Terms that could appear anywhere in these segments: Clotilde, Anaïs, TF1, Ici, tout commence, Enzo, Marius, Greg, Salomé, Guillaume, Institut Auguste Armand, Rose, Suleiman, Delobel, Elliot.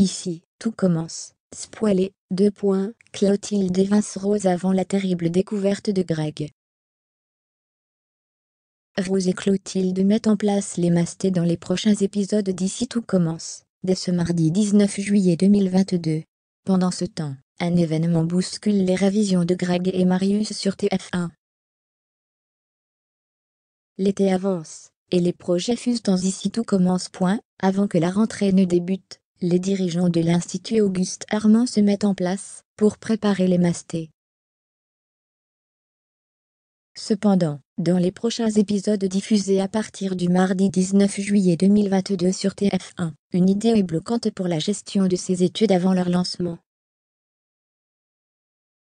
Ici, tout commence. Spoilé, Clotilde évince Rose avant la terrible découverte de Greg. Rose et Clotilde mettent en place les mastés dans les prochains épisodes d'Ici tout commence, dès ce mardi 19 juillet 2022. Pendant ce temps, un événement bouscule les révisions de Greg et Marius sur TF1. L'été avance, et les projets fusent en Ici tout commence. Avant que la rentrée ne débute, les dirigeants de l'Institut Auguste Armand se mettent en place pour préparer les mastés. Cependant, dans les prochains épisodes diffusés à partir du mardi 19 juillet 2022 sur TF1, une idée est bloquante pour la gestion de ces études avant leur lancement.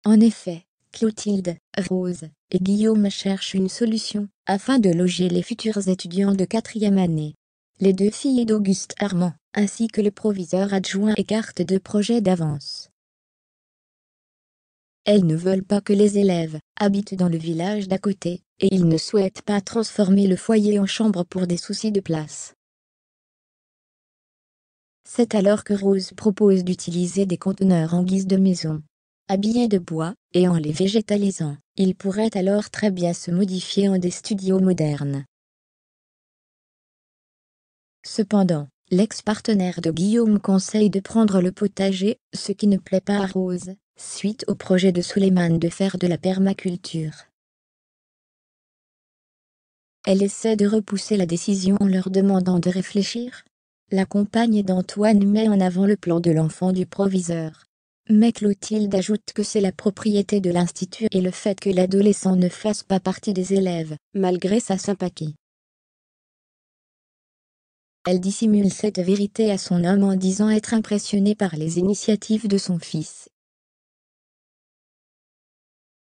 En effet, Clotilde, Rose et Guillaume cherchent une solution afin de loger les futurs étudiants de 4e année. Les deux filles d'Auguste Armand, ainsi que le proviseur adjoint, écartent deux projets d'avance. Elles ne veulent pas que les élèves habitent dans le village d'à côté, et ils ne souhaitent pas transformer le foyer en chambre pour des soucis de place. C'est alors que Rose propose d'utiliser des conteneurs en guise de maison. Habillés de bois, et en les végétalisant, ils pourraient alors très bien se modifier en des studios modernes. Cependant, l'ex-partenaire de Guillaume conseille de prendre le potager, ce qui ne plaît pas à Rose, suite au projet de Suleiman de faire de la permaculture. Elle essaie de repousser la décision en leur demandant de réfléchir. La compagne d'Antoine met en avant le plan de l'enfant du proviseur. Mais Clotilde ajoute que c'est la propriété de l'institut et le fait que l'adolescent ne fasse pas partie des élèves, malgré sa sympathie. Elle dissimule cette vérité à son homme en disant être impressionnée par les initiatives de son fils.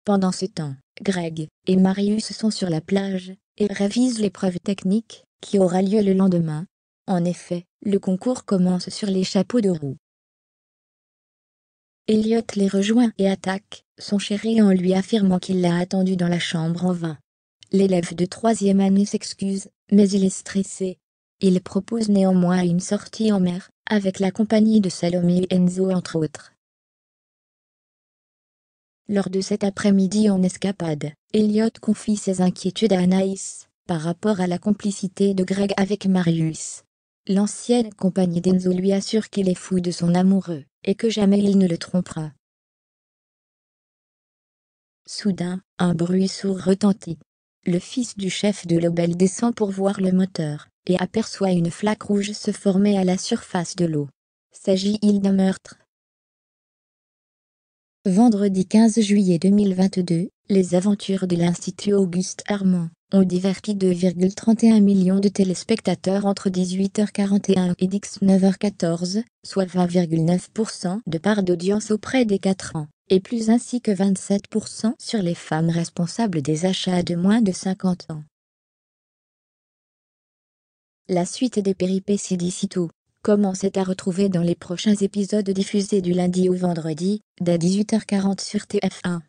Pendant ce temps, Greg et Marius sont sur la plage et révisent l'épreuve technique qui aura lieu le lendemain. En effet, le concours commence sur les chapeaux de roue. Elliot les rejoint et attaque son chéri en lui affirmant qu'il l'a attendu dans la chambre en vain. L'élève de 3e année s'excuse, mais il est stressé. Il propose néanmoins une sortie en mer, avec la compagnie de Salomé et Enzo entre autres. Lors de cet après-midi en escapade, Elliot confie ses inquiétudes à Anaïs, par rapport à la complicité de Greg avec Marius. L'ancienne compagne d'Enzo lui assure qu'il est fou de son amoureux, et que jamais il ne le trompera. Soudain, un bruit sourd retentit. Le fils du chef de Delobel descend pour voir le moteur, et aperçoit une flaque rouge se former à la surface de l'eau. S'agit-il d'un meurtre ? Vendredi 15 juillet 2022, les aventures de l'Institut Auguste Armand ont diverti 2,31 millions de téléspectateurs entre 18h41 et 19h14, soit 20,9% de part d'audience auprès des 4 ans, et plus ainsi que 27% sur les femmes responsables des achats de moins de 50 ans. La suite des péripéties d'Ici tout commence à retrouver dans les prochains épisodes diffusés du lundi au vendredi, dès 18h40 sur TF1.